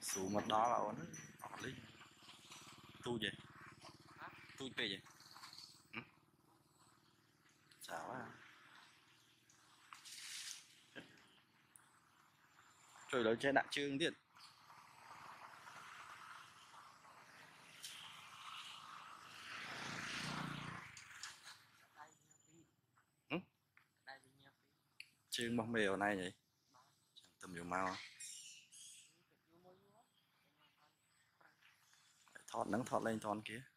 Số mặt đó là ổn lên tu gì tu về gì chào quá trời đó chơi đại chương điện chương bóng mèo này nhỉ tầm nhiều màu thọt nắng thọt lên thon kia